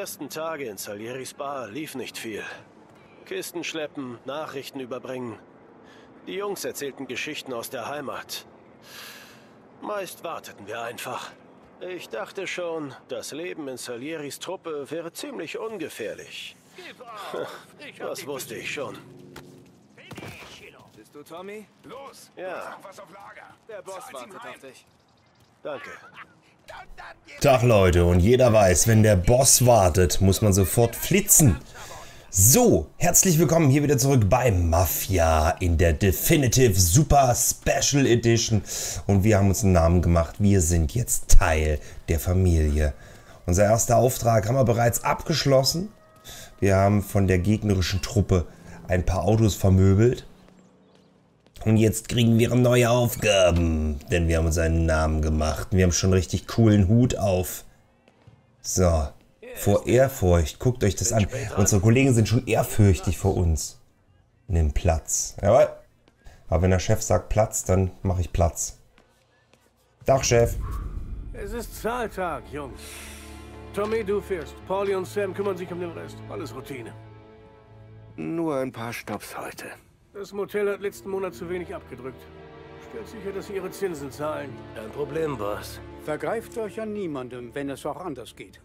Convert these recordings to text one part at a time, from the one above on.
ersten Tage in Salieris Bar lief nicht viel. Kisten schleppen, Nachrichten überbringen. Die Jungs erzählten Geschichten aus der Heimat. Meist warteten wir einfach. Ich dachte schon, das Leben in Salieris Truppe wäre ziemlich ungefährlich. Das wusste ich schon. Bist du Tommy? Los! Ja. Was auf Lager. Der Boss wartet auf dich. Danke. Tag Leute, und jeder weiß, wenn der Boss wartet, muss man sofort flitzen. So, herzlich willkommen hier wieder zurück bei Mafia in der Definitive Super Special Edition. Und wir haben uns einen Namen gemacht, wir sind jetzt Teil der Familie. Unser erster Auftrag haben wir bereits abgeschlossen. Wir haben von der gegnerischen Truppe ein paar Autos vermöbelt. Und jetzt kriegen wir neue Aufgaben, denn wir haben uns einen Namen gemacht. Wir haben schon einen richtig coolen Hut auf. So. Vor Ehrfurcht. Guckt euch das an. Unsere Kollegen sind schon ehrfürchtig vor uns. Nimm Platz. Jawohl. Aber wenn der Chef sagt Platz, dann mache ich Platz. Dach, Chef. Es ist Zahltag, Jungs. Tommy, du fährst. Pauli und Sam kümmern sich um den Rest. Alles Routine. Nur ein paar Stops heute. Das Motel hat letzten Monat zu wenig abgedrückt. Stellt sicher, dass sie ihre Zinsen zahlen. Kein Problem, Boss. Vergreift euch an niemandem, wenn es auch anders geht.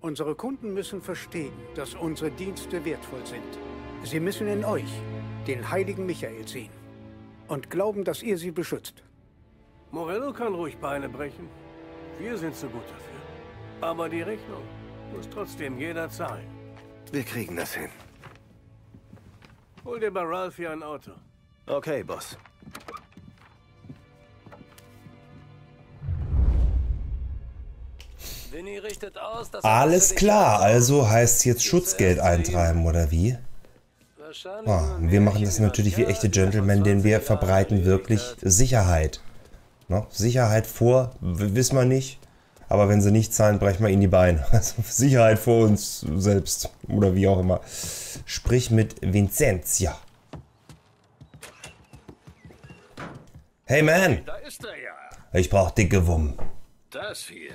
Unsere Kunden müssen verstehen, dass unsere Dienste wertvoll sind. Sie müssen in euch, den heiligen Michael, sehen und glauben, dass ihr sie beschützt. Morello kann ruhig Beine brechen. Wir sind zu gut dafür. Aber die Rechnung muss trotzdem jeder zahlen. Wir kriegen das hin. Hol dir bei Ralphie ein Auto. Okay, Boss. Alles klar, also heißt es jetzt Schutzgeld eintreiben, oder wie? Oh, wir machen das natürlich wie echte Gentlemen, denn wir verbreiten wirklich Sicherheit. No? Sicherheit vor, wissen wir nicht, aber wenn sie nicht zahlen, brechen wir ihnen die Beine. Also Sicherheit vor uns selbst, oder wie auch immer. Sprich mit Vincentia. Hey man, ich brauch dicke Wummen. Das hier.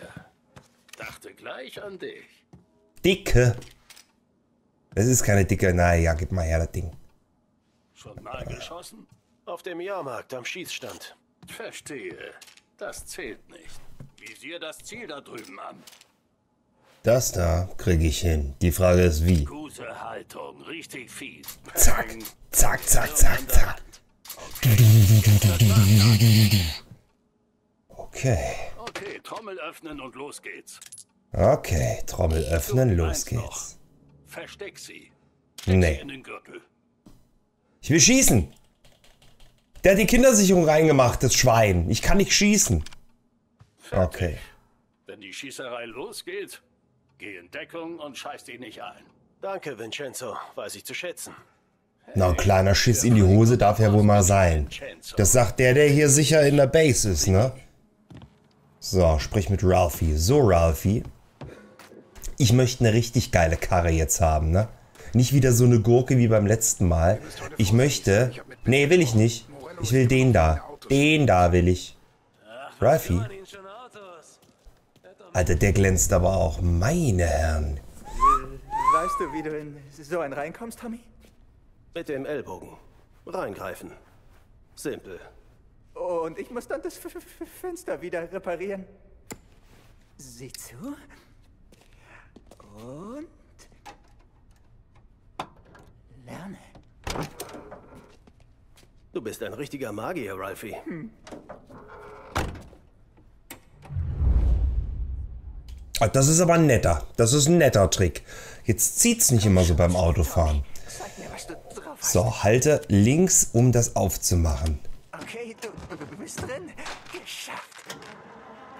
Dachte gleich an dich. Dicke? Das ist keine dicke. Naja, gib mal her das Ding. Schon mal geschossen? Auf dem Jahrmarkt am Schießstand. Verstehe. Das zählt nicht. Visier das Ziel da drüben an. Das da kriege ich hin. Die Frage ist wie. Gute Haltung, richtig fies. Zack, zack, zack, zack, zack. Okay. Okay, Trommel öffnen und los geht's. Okay, Trommel öffnen, los geht's. Versteck sie. Nee. In den Gürtel. Ich will schießen. Der hat die Kindersicherung reingemacht, das Schwein. Ich kann nicht schießen. Okay. Wenn die Schießerei losgeht, geh in Deckung und scheiß dich nicht ein. Danke, Vincenzo. Weiß ich zu schätzen. Na, ein kleiner Schiss in die Hose darf ja wohl mal sein. Das sagt der, der hier sicher in der Base ist, ne? So, sprich mit Ralphie. So, Ralphie. Ich möchte eine richtig geile Karre jetzt haben, ne? Nicht wieder so eine Gurke wie beim letzten Mal. Ich möchte... Nee, will ich nicht. Ich will den da. Den da will ich. Ralphie. Alter, der glänzt aber auch. Meine Herren. Weißt du, wie du in so einen reinkommst, Tommy? Mit dem Ellbogen. Reingreifen. Simpel. Und ich muss dann das Fenster wieder reparieren. Sieh zu. Und... lerne. Du bist ein richtiger Magier, Ralphie. Ach, das ist aber netter. Das ist ein netter Trick. Jetzt zieht's nicht immer so beim Autofahren. So, halte links, um das aufzumachen. Okay, du bist drin. Geschafft.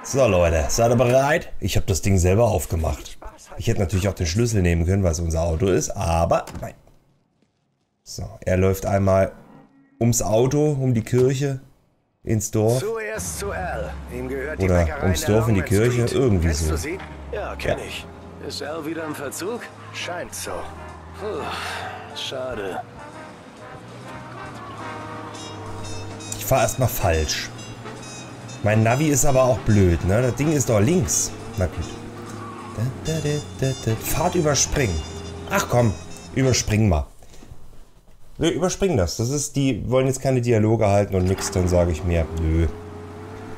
So Leute, seid ihr bereit? Ich habe das Ding selber aufgemacht. Ich hätte natürlich auch den Schlüssel nehmen können, weil es unser Auto ist, aber nein. So, er läuft einmal ums Auto, um die Kirche, ins Dorf. Zuerst zu Al. Ihm gehört die Bäckerei oder ums Dorf in die Kirche, irgendwie so. Ja, kenne ich. Ist Al wieder im Verzug? Scheint so. Puh, schade. Ich fahre erstmal falsch. Mein Navi ist aber auch blöd, ne? Das Ding ist doch links. Na gut. Fahrt überspringen. Ach komm, überspringen mal. Nö, überspringen das. Das ist, die wollen jetzt keine Dialoge halten und nix, dann sage ich mir, nö.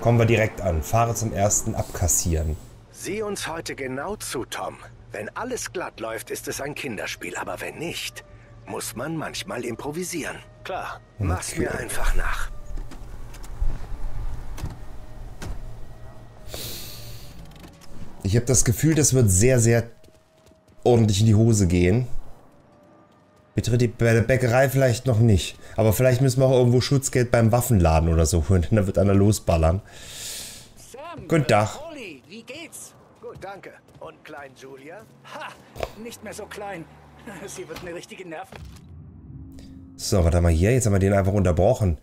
Kommen wir direkt an. Fahre zum ersten abkassieren. Sieh uns heute genau zu, Tom. Wenn alles glatt läuft, ist es ein Kinderspiel, aber wenn nicht, muss man manchmal improvisieren. Klar, mach's mir einfach nach. Ich habe das Gefühl, das wird sehr, sehr ordentlich in die Hose gehen. Betritt bei der Bäckerei vielleicht noch nicht. Aber vielleicht müssen wir auch irgendwo Schutzgeld beim Waffenladen oder so holen. Dann wird einer losballern. Sam, guten Tag. Oli, wie geht's? Gut, danke. Und klein Julia? Ha, nicht mehr so klein. Sie wird eine richtige Nerven. So, warte mal hier. Jetzt haben wir den einfach unterbrochen.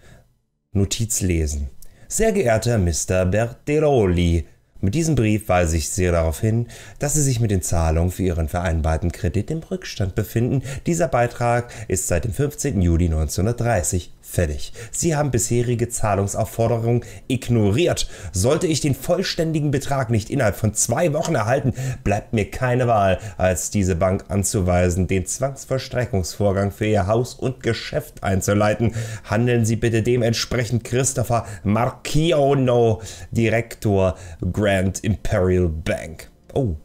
Notiz lesen. Sehr geehrter Mr. Bertiroli. Mit diesem Brief weise ich Sie darauf hin, dass Sie sich mit den Zahlungen für Ihren vereinbarten Kredit im Rückstand befinden. Dieser Beitrag ist seit dem 15. Juli 1930 fällig. Sie haben bisherige Zahlungsaufforderungen ignoriert. Sollte ich den vollständigen Betrag nicht innerhalb von 2 Wochen erhalten, bleibt mir keine Wahl, als diese Bank anzuweisen, den Zwangsverstreckungsvorgang für Ihr Haus und Geschäft einzuleiten. Handeln Sie bitte dementsprechend. Christopher Marchiono, Direktor Grand Imperial Bank. Oh.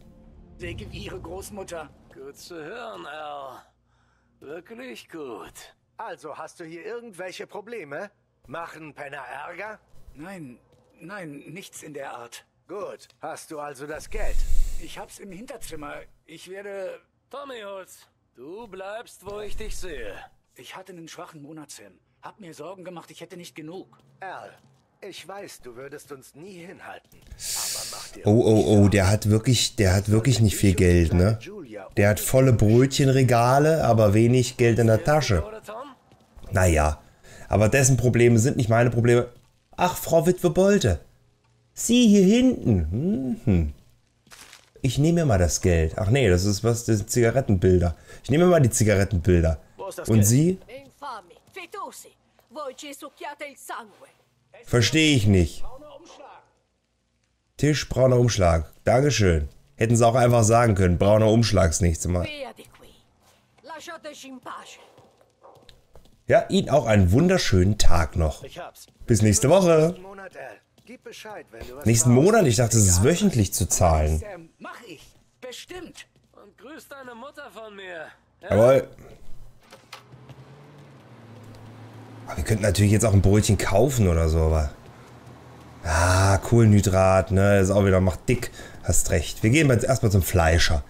Wegen Ihrer Großmutter. Gut zu hören, Al. Wirklich gut. Also, hast du hier irgendwelche Probleme? Machen Penner Ärger? Nein, nein, nichts in der Art. Gut. Hast du also das Geld? Ich hab's im Hinterzimmer. Ich werde... Tommy Holz, du bleibst, wo ich dich sehe. Ich hatte einen schwachen Monat, Sam. Hab mir Sorgen gemacht, ich hätte nicht genug. Al. Ich weiß, du würdest uns nie hinhalten. Aber mach dir der hat wirklich nicht viel Geld, ne? Der hat volle Brötchenregale, aber wenig Geld in der Tasche. Naja, aber dessen Probleme sind nicht meine Probleme. Ach, Frau Witwe Bolte. Sie hier hinten. Mhm. Ich nehme mir mal das Geld. Ach nee, das ist was, das sind Zigarettenbilder. Ich nehme mir mal die Zigarettenbilder. Und Sie? Verstehe ich nicht. Tisch, brauner Umschlag. Dankeschön. Hätten sie auch einfach sagen können. Brauner Umschlag ist nichts mal. Ja, Ihnen auch einen wunderschönen Tag noch. Bis nächste Woche. Nächsten Monat? Ich dachte, es ist wöchentlich zu zahlen. Jawohl. Wir könnten natürlich jetzt auch ein Brötchen kaufen oder so, aber... Ah, Kohlenhydrat, ne? Das ist auch wieder, macht dick. Hast recht. Wir gehen jetzt erstmal zum Fleischer.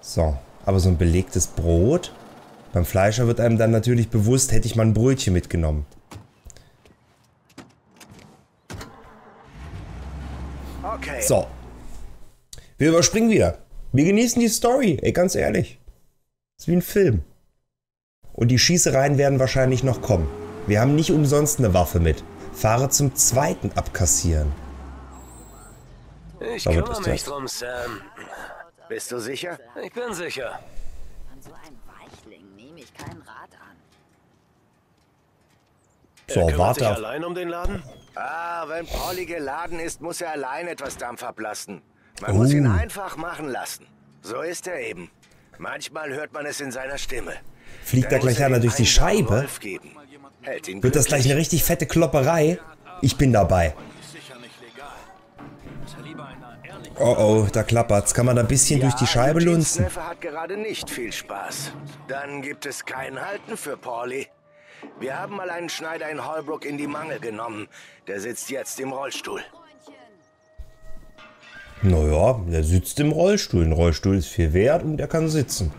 So, aber so ein belegtes Brot. Beim Fleischer wird einem dann natürlich bewusst, hätte ich mal ein Brötchen mitgenommen. Okay. So. Wir überspringen wieder. Wir genießen die Story, ey, ganz ehrlich. Das ist wie ein Film. Und die Schießereien werden wahrscheinlich noch kommen. Wir haben nicht umsonst eine Waffe mit. Fahre zum zweiten abkassieren. Ich kümmere mich drum, Sam. Bist du sicher? Ich bin sicher. An so einem Weichling nehme ich keinen Rat an. So, warte. Er allein um den Laden? Ah, wenn Pauli geladen ist, muss er allein etwas Dampf ablassen. Man muss ihn einfach machen lassen. So ist er eben. Manchmal hört man es in seiner Stimme. Fliegt da gleich einer durch die Scheibe? Wird das gleich eine richtig fette Klopperei? Ich bin dabei. Oh oh, da klappert's. Kann man da ein bisschen durch die Scheibe lunzen? Hat gerade nicht viel Spaß. Dann gibt es kein Halten für Pauli. Wir haben mal einen Schneider in Holbrook in die Mangel genommen. Der sitzt jetzt im Rollstuhl. Naja, der sitzt im Rollstuhl. Ein Rollstuhl ist viel wert und er kann sitzen.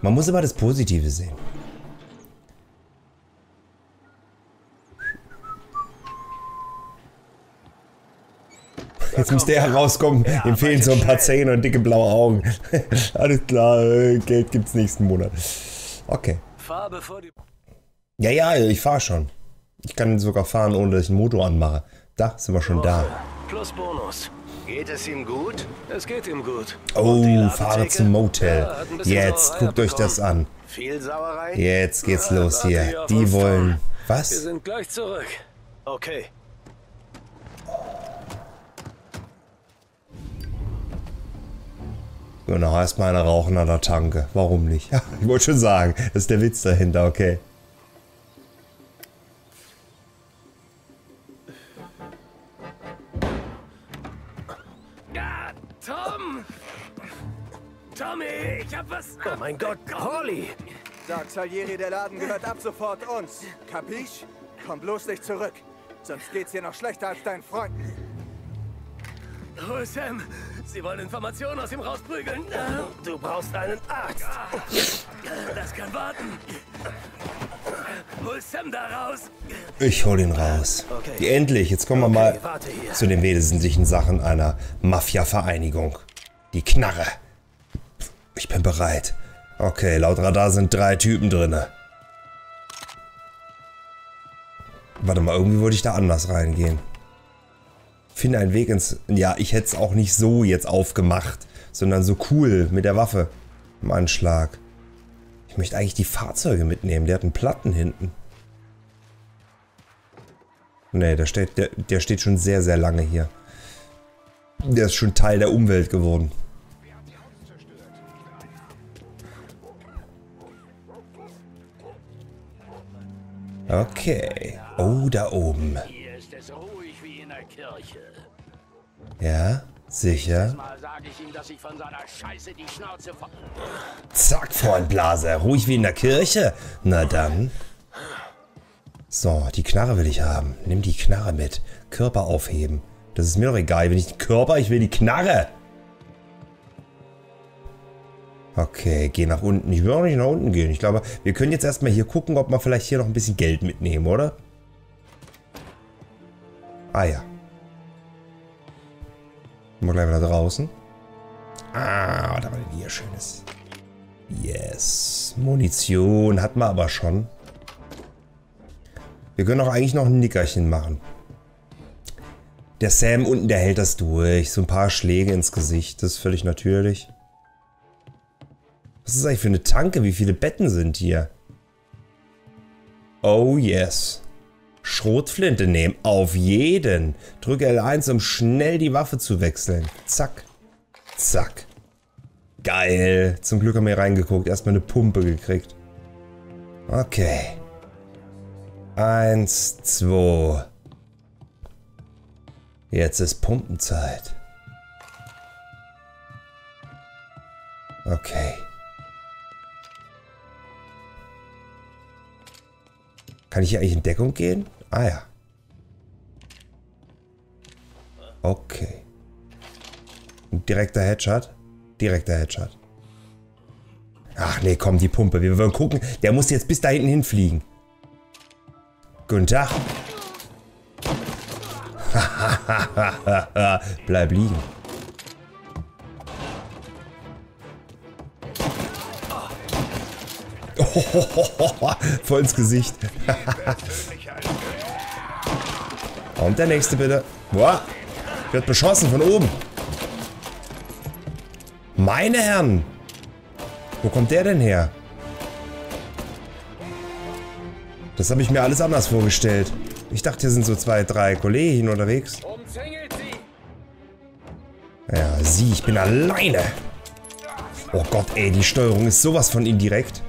Man muss immer das Positive sehen. Jetzt muss der herauskommen, ihm fehlen so ein paar Zähne und dicke blaue Augen. Alles klar, Geld gibt's nächsten Monat. Okay. Ja, ja, ich fahre schon. Ich kann sogar fahren, ohne dass ich einen Motor anmache. Da sind wir schon da. Plus Bonus. Geht es ihm gut? Es geht ihm gut. Oh, fahre zum Motel. Jetzt, guckt euch das an. Jetzt geht's los hier. Die wollen... Was? Wir sind gleich zurück. Okay. Genau, erstmal einer rauchen an der Tanke. Warum nicht? Ja, ich wollte schon sagen, das ist der Witz dahinter, okay. Ja, Tom! Tommy, ich hab was... Oh mein Gott, Holly! Sag Salieri, der Laden gehört ab sofort uns. Kapisch? Komm bloß nicht zurück. Sonst geht's hier noch schlechter als deinen Freunden. Oh, Sam. Sie wollen Informationen aus ihm rausprügeln. Du brauchst einen Arzt. Das kann warten. Hol Sam da raus. Ich hol ihn raus. Okay. Endlich. Jetzt kommen wir mal zu den wesentlichen Sachen einer Mafia-Vereinigung. Die Knarre. Ich bin bereit. Okay, laut Radar sind 3 Typen drin. Warte mal, irgendwie wollte ich da anders reingehen. Finde einen Weg ins... Ja, ich hätte es auch nicht so jetzt aufgemacht, sondern so cool mit der Waffe im Anschlag. Ich möchte eigentlich die Fahrzeuge mitnehmen. Der hat einen Platten hinten. Nee, der steht schon sehr, sehr lange hier. Der ist schon Teil der Umwelt geworden. Okay. Oh, da oben. Hier ist es ruhig wie in der Kirche. Ja, sicher. Mal sage ich ihm, dass ich von seiner Scheiße die Schnauze... Zack, Freund Blase. Ruhig wie in der Kirche. Na dann. So, die Knarre will ich haben. Nimm die Knarre mit. Körper aufheben. Das ist mir doch egal. Ich will nicht den Körper, ich will die Knarre. Okay, geh nach unten. Ich will auch nicht nach unten gehen. Ich glaube, wir können jetzt erstmal hier gucken, ob wir vielleicht hier noch ein bisschen Geld mitnehmen, oder? Ah ja. Gehen wir gleich wieder draußen. Ah, was haben wir denn hier Schönes? Yes. Munition hat man aber schon. Wir können auch eigentlich noch ein Nickerchen machen. Der Sam unten, der hält das durch. So ein paar Schläge ins Gesicht. Das ist völlig natürlich. Was ist eigentlich für eine Tanke? Wie viele Betten sind hier? Oh yes. Schrotflinte nehmen. Auf jeden. Drücke L1, um schnell die Waffe zu wechseln. Zack. Zack. Geil. Zum Glück haben wir hier reingeguckt. Erstmal eine Pumpe gekriegt. Okay. 1, 2. Jetzt ist Pumpenzeit. Okay. Kann ich hier eigentlich in Deckung gehen? Ah ja. Okay. Direkter Headshot. Direkter Headshot. Ach nee, komm, die Pumpe. Wir wollen gucken. Der muss jetzt bis da hinten hinfliegen. Guten Tag. Bleib liegen. Voll ins Gesicht. Und der nächste bitte. Boah, wird beschossen von oben. Meine Herren. Wo kommt der denn her? Das habe ich mir alles anders vorgestellt. Ich dachte, hier sind so 2, 3 Kollegen unterwegs. Ja, sieh, ich bin alleine. Oh Gott, ey, die Steuerung ist sowas von indirekt.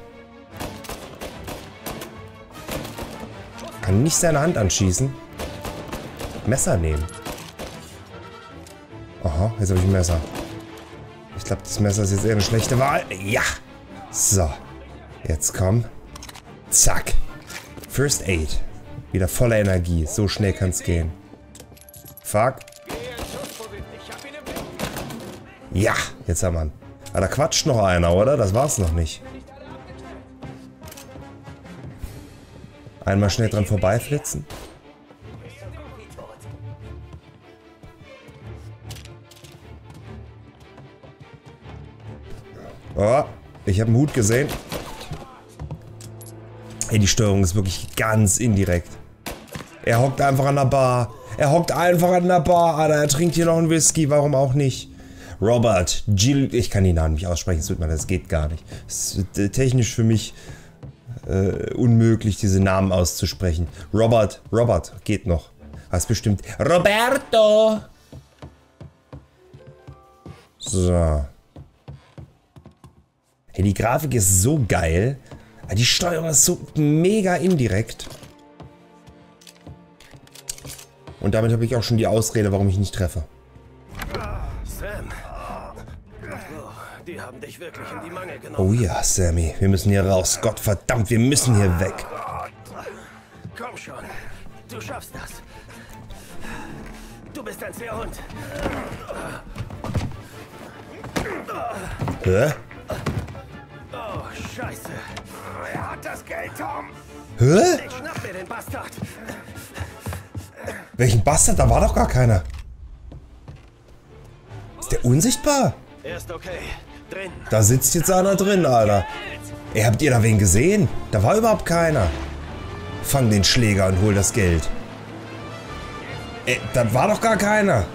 Kann nicht seine Hand anschießen. Messer nehmen. Aha, jetzt habe ich ein Messer. Ich glaube, das Messer ist jetzt eher eine schlechte Wahl. Ja! So. Jetzt komm. Zack. First Aid. Wieder voller Energie. So schnell kann es gehen. Fuck. Ja! Jetzt haben wir ihn. Ah, da quatscht noch einer, oder? Das war's noch nicht. Einmal schnell dran vorbeiflitzen. Oh, ich habe einen Hut gesehen. Ey, die Steuerung ist wirklich ganz indirekt. Er hockt einfach an der Bar. Er hockt einfach an der Bar. Alter, er trinkt hier noch einen Whisky. Warum auch nicht? Robert Gil... Ich kann den Namen nicht aussprechen. Das tut mir leid, das geht gar nicht. Das ist technisch für mich... unmöglich, diese Namen auszusprechen. Robert, geht noch. Hast bestimmt... Roberto! So. Hey, die Grafik ist so geil. Die Steuerung ist so mega indirekt. Und damit habe ich auch schon die Ausrede, warum ich nicht treffe. Sam. Oh, die haben dich wirklich in die Mangel genommen. Oh ja, Sammy. Wir müssen hier raus. Gottverdammt, wir müssen hier weg. Komm schon. Du schaffst das. Du bist ein Seehund. Hä? Oh, Scheiße. Er hat das Geld, Tom. Hä? Ich schnapp mir den Bastard. Welchen Bastard? Da war doch gar keiner. Ist der unsichtbar? Er ist okay. Drin. Da sitzt jetzt einer drin, Alter. Ey, habt ihr da wen gesehen? Da war überhaupt keiner. Fang den Schläger und hol das Geld. Ey, da war doch gar keiner.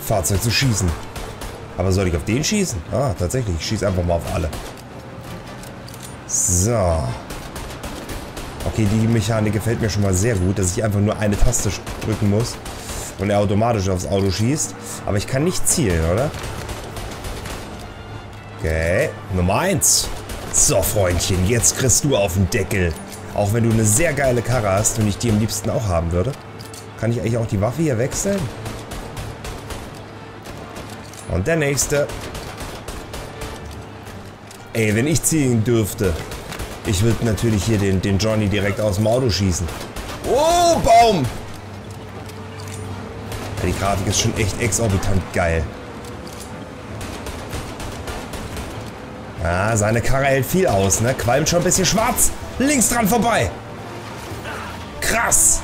Fahrzeug zu schießen. Aber soll ich auf den schießen? Ah, tatsächlich. Ich schieße einfach mal auf alle. So. Okay, die Mechanik gefällt mir schon mal sehr gut, dass ich einfach nur eine Taste drücken muss und er automatisch aufs Auto schießt. Aber ich kann nicht zielen, oder? Okay, Nummer 1. So, Freundchen, jetzt kriegst du auf den Deckel. Auch wenn du eine sehr geile Karre hast und ich die am liebsten auch haben würde. Kann ich eigentlich auch die Waffe hier wechseln? Und der nächste. Ey, wenn ich ziehen dürfte, ich würde natürlich hier den Johnny direkt aus dem Auto schießen. Oh, Baum! Ja, die Grafik ist schon echt exorbitant geil. Ah, seine Karre hält viel aus, ne? Qualmt schon ein bisschen schwarz. Links dran vorbei. Krass.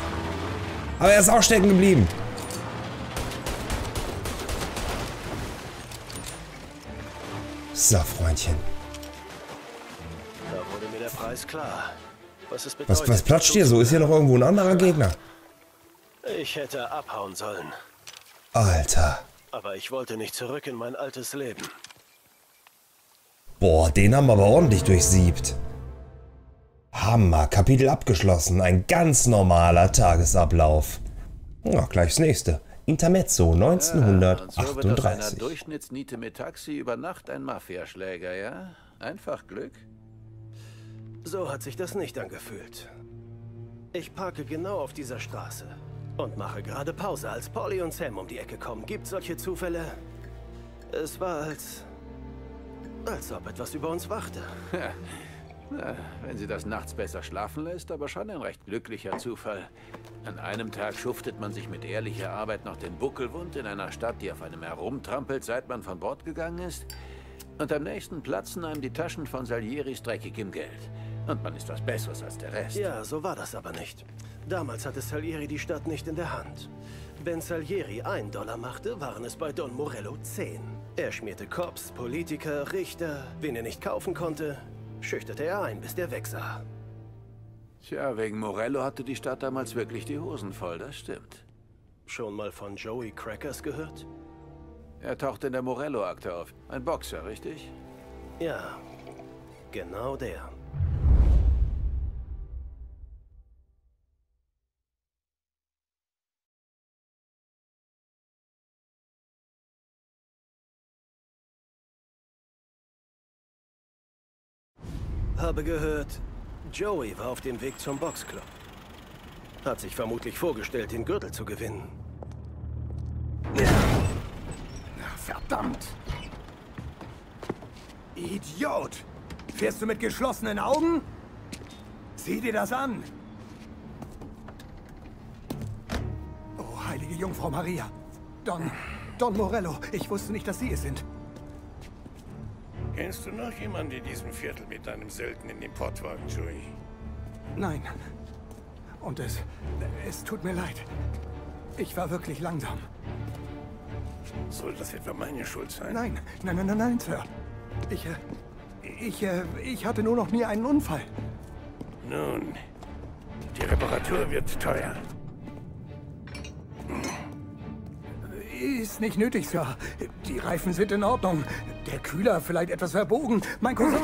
Aber er ist auch stecken geblieben. So, Freundchen. Da wurde mir der Preis klar. Was platscht hier so? Ist hier noch irgendwo ein anderer Gegner? Ich hätte abhauen sollen. Alter. Aber ich wollte nicht zurück in mein altes Leben. Boah, den haben wir aber ordentlich durchsiebt. Hammer. Kapitel abgeschlossen. Ein ganz normaler Tagesablauf. Ja, gleich das nächste. Intermezzo 1938. So wird aus einer Durchschnittsniete mit Taxi über Nacht ein Mafiaschläger, ja? Einfach Glück? So hat sich das nicht angefühlt. Ich parke genau auf dieser Straße und mache gerade Pause, als Polly und Sam um die Ecke kommen. Gibt's solche Zufälle? Es war als ob etwas über uns wachte. Na, wenn sie das nachts besser schlafen lässt, aber schon ein recht glücklicher Zufall. An einem Tag schuftet man sich mit ehrlicher Arbeit noch den Buckel wund in einer Stadt, die auf einem herumtrampelt, seit man von Bord gegangen ist. Und am nächsten platzen einem die Taschen von Salieris dreckigem Geld. Und man ist was Besseres als der Rest. Ja, so war das aber nicht. Damals hatte Salieri die Stadt nicht in der Hand. Wenn Salieri $1 machte, waren es bei Don Morello 10. Er schmierte Cops, Politiker, Richter, wen er nicht kaufen konnte, schüchterte er ein, bis der weg sah. Tja, wegen Morello hatte die Stadt damals wirklich die Hosen voll, das stimmt. Schon mal von Joey Crackers gehört? Er taucht in der Morello-Akte auf. Ein Boxer, richtig? Ja, genau der. Habe gehört, Joey war auf dem Weg zum Boxclub. Hat sich vermutlich vorgestellt, den Gürtel zu gewinnen. Ja. Na, verdammt! Idiot! Fährst du mit geschlossenen Augen? Sieh dir das an! Oh, heilige Jungfrau Maria! Don Morello, ich wusste nicht, dass Sie es sind. Kennst du noch jemanden in diesem Viertel mit einem Söldner in dem Portwagen, Joey? Nein. Und es tut mir leid. Ich war wirklich langsam. Soll das etwa meine Schuld sein? Nein, Sir. Ich hatte nur noch nie einen Unfall. Nun, die Reparatur wird teuer. Ist nicht nötig, Sir. Die Reifen sind in Ordnung. Der Kühler vielleicht etwas verbogen. Mein Cousin...